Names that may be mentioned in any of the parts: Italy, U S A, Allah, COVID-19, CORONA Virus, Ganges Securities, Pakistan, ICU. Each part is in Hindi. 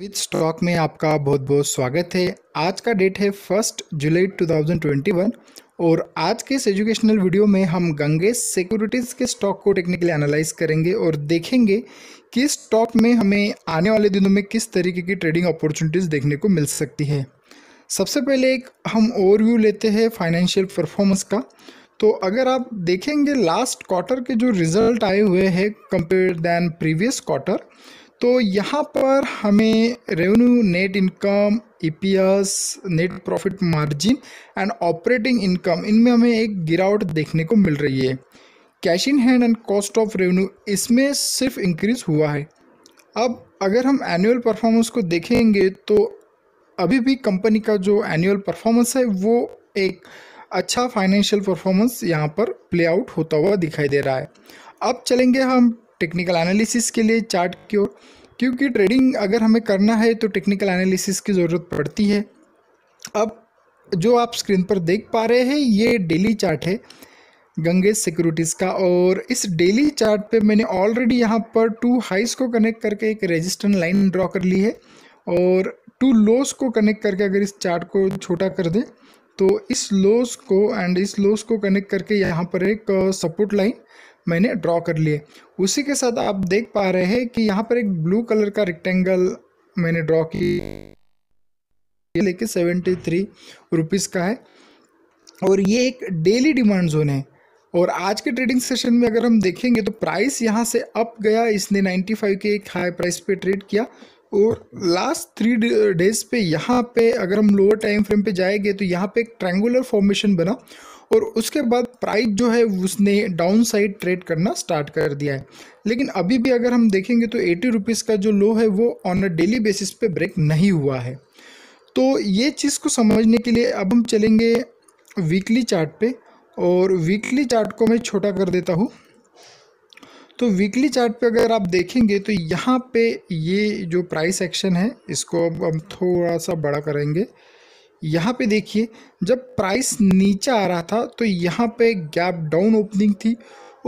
विद स्टॉक में आपका बहुत बहुत स्वागत है। आज का डेट है 1 जुलाई 2021 और आज के इस एजुकेशनल वीडियो में हम गंगेस सिक्योरिटीज़ के स्टॉक को टेक्निकली एनालाइज करेंगे और देखेंगे कि इस स्टॉक में हमें आने वाले दिनों में किस तरीके की ट्रेडिंग अपॉर्चुनिटीज़ देखने को मिल सकती है। सबसे पहले एक हम ओवरव्यू लेते हैं फाइनेंशियल परफॉर्मेंस का। तो अगर आप देखेंगे लास्ट क्वार्टर के जो रिज़ल्ट आए हुए हैं कंपेयर दैन प्रीवियस क्वार्टर, तो यहाँ पर हमें revenue, net income, EPS, net profit margin and operating income, इनमें हमें एक गिरावट देखने को मिल रही है। Cash in hand and cost of revenue इसमें सिर्फ इंक्रीज हुआ है। अब अगर हम एनुअल परफॉर्मेंस को देखेंगे तो अभी भी कंपनी का जो एनुअल परफॉर्मेंस है वो एक अच्छा फाइनेंशियल परफॉर्मेंस यहाँ पर प्ले आउट होता हुआ दिखाई दे रहा है। अब चलेंगे हम टेक्निकल एनालिसिस के लिए चार्ट की ओर, क्योंकि ट्रेडिंग अगर हमें करना है तो टेक्निकल एनालिसिस की ज़रूरत पड़ती है। अब जो आप स्क्रीन पर देख पा रहे हैं ये डेली चार्ट है गंगेस सिक्योरिटीज़ का और इस डेली चार्ट पे मैंने ऑलरेडी यहाँ पर 2 हाइज़ को कनेक्ट करके एक रेजिस्टेंस लाइन ड्रॉ कर ली है और 2 लोस को कनेक्ट करके अगर इस चार्ट को छोटा कर दें तो इस लोस को एंड इस लोस को कनेक्ट करके यहाँ पर एक सपोर्ट लाइन मैंने ड्रॉ कर लिए। उसी के साथ आप देख पा रहे हैं कि यहाँ पर एक ब्लू कलर का रेक्टेंगल मैंने ड्रॉ की लेके 73 रुपीज़ का है और ये एक डेली डिमांड जोन है। और आज के ट्रेडिंग सेशन में अगर हम देखेंगे तो प्राइस यहाँ से अप गया, इसने 95 के एक हाई प्राइस पे ट्रेड किया और लास्ट 3 डेज़ पे यहाँ पे अगर हम लोअर टाइम फ्रेम पे जाएंगे तो यहाँ पे एक ट्रायंगुलर फॉर्मेशन बना और उसके बाद प्राइस जो है उसने डाउन साइड ट्रेड करना स्टार्ट कर दिया है। लेकिन अभी भी अगर हम देखेंगे तो 80 रुपीज़ का जो लो है वो ऑन अ डेली बेसिस पे ब्रेक नहीं हुआ है। तो ये चीज़ को समझने के लिए अब हम चलेंगे वीकली चार्ट पे और वीकली चार्ट को मैं छोटा कर देता हूँ। तो वीकली चार्ट पे अगर आप देखेंगे तो यहाँ पे ये जो प्राइस एक्शन है इसको अब हम थोड़ा सा बड़ा करेंगे। यहाँ पे देखिए जब प्राइस नीचे आ रहा था तो यहाँ पे गैप डाउन ओपनिंग थी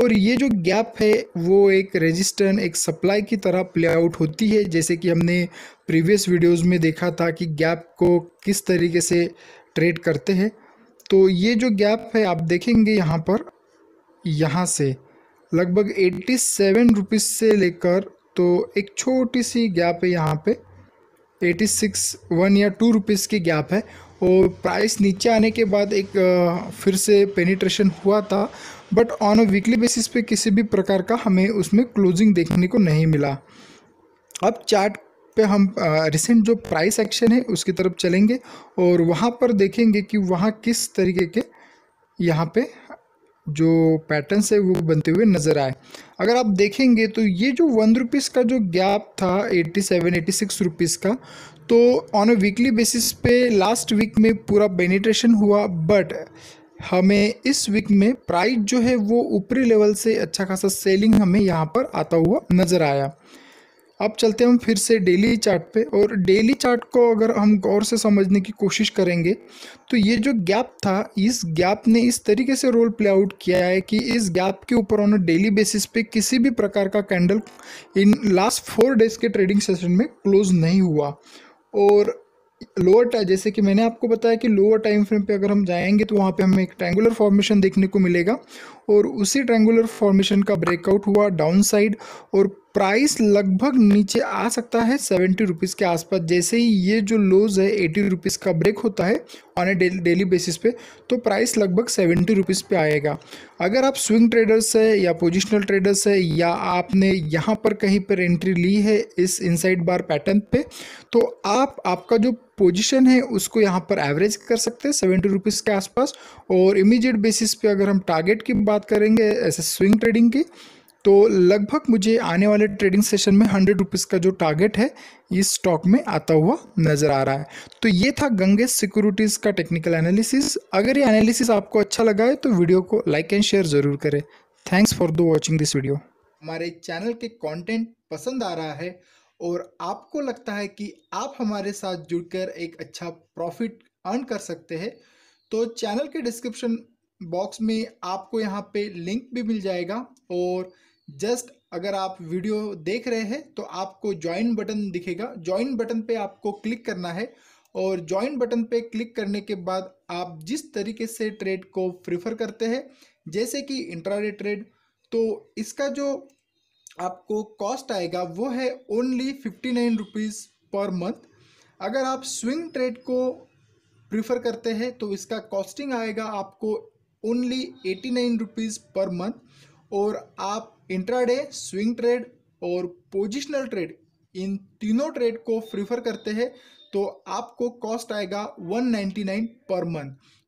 और ये जो गैप है वो एक रेजिस्टेंस, एक सप्लाई की तरह प्ले आउट होती है, जैसे कि हमने प्रीवियस वीडियोज़ में देखा था कि गैप को किस तरीके से ट्रेड करते हैं। तो ये जो गैप है आप देखेंगे यहाँ पर, यहाँ से लगभग 87 रुपीज़ से लेकर तो एक छोटी सी गैप है यहाँ पे 86 1 या 2 रुपीज़ की गैप है और प्राइस नीचे आने के बाद एक फिर से पेनिट्रेशन हुआ था, but on a weekly basis पे किसी भी प्रकार का हमें उसमें क्लोजिंग देखने को नहीं मिला। अब चार्ट पे हम रिसेंट जो प्राइस एक्शन है उसकी तरफ चलेंगे और वहाँ पर देखेंगे कि वहाँ किस तरीके के यहाँ पे जो पैटर्न्स है वो बनते हुए नज़र आए। अगर आप देखेंगे तो ये जो 1 रुपीज़ का जो गैप था 87-86 रुपीज़ का, तो ऑन अ वीकली बेसिस पे लास्ट वीक में पूरा पेनिट्रेशन हुआ, बट हमें इस वीक में प्राइस जो है वो ऊपरी लेवल से अच्छा खासा सेलिंग हमें यहाँ पर आता हुआ नज़र आया। अब चलते हम फिर से डेली चार्ट पे और डेली चार्ट को अगर हम गौर से समझने की कोशिश करेंगे तो ये जो गैप था इस गैप ने इस तरीके से रोल प्ले आउट किया है कि इस गैप के ऊपर ऑन डेली बेसिस पे किसी भी प्रकार का कैंडल इन लास्ट 4 डेज़ के ट्रेडिंग सेशन में क्लोज नहीं हुआ। और लोअर टाइम, जैसे कि मैंने आपको बताया कि लोअर टाइम फ्रेम पे अगर हम जाएंगे तो वहाँ पे हमें एक ट्रायंगुलर फॉर्मेशन देखने को मिलेगा और उसी ट्रायंगुलर फॉर्मेशन का ब्रेकआउट हुआ डाउन साइड और प्राइस लगभग नीचे आ सकता है 70 रुपीज़ के आसपास। जैसे ही ये जो लोज है 80 रुपीज़ का ब्रेक होता है ऑन ए डेली बेसिस पे, तो प्राइस लगभग 70 रुपीज़ पे आएगा। अगर आप स्विंग ट्रेडर्स है या पोजिशनल ट्रेडर्स है या आपने यहाँ पर कहीं पर एंट्री ली है इस इनसाइड बार पैटर्न पे, तो आपका जो पोजीशन है उसको यहाँ पर एवरेज कर सकते हैं 70 रुपीज़ के आसपास। और इमीडिएट बेसिस पे अगर हम टारगेट की बात करेंगे ऐसे स्विंग ट्रेडिंग की, तो लगभग मुझे आने वाले ट्रेडिंग सेशन में 100 रुपीज़ का जो टारगेट है इस स्टॉक में आता हुआ नज़र आ रहा है। तो ये था गंगेस सिक्योरिटीज़ का टेक्निकल एनालिसिस। अगर ये एनालिसिस आपको अच्छा लगा है तो वीडियो को लाइक एंड शेयर ज़रूर करें। Thanks for the watching this video. हमारे चैनल के कॉन्टेंट पसंद आ रहा है और आपको लगता है कि आप हमारे साथ जुड़कर एक अच्छा प्रॉफिट अर्न कर सकते हैं, तो चैनल के डिस्क्रिप्शन बॉक्स में आपको यहाँ पे लिंक भी मिल जाएगा और जस्ट अगर आप वीडियो देख रहे हैं तो आपको ज्वाइन बटन दिखेगा, ज्वाइन बटन पे आपको क्लिक करना है और ज्वाइन बटन पे क्लिक करने के बाद आप जिस तरीके से ट्रेड को प्रेफर करते हैं जैसे कि इंट्राडे ट्रेड, तो इसका जो आपको कॉस्ट आएगा वो है ओनली 59 रुपीज़ पर मंथ। अगर आप स्विंग ट्रेड को प्रीफर करते हैं तो इसका कॉस्टिंग आएगा आपको ओनली 89 रुपीज़ पर मंथ। और आप इंट्राडे, स्विंग ट्रेड और पोजिशनल ट्रेड, इन तीनों ट्रेड को प्रीफर करते हैं तो आपको कॉस्ट आएगा 199 पर मंथ।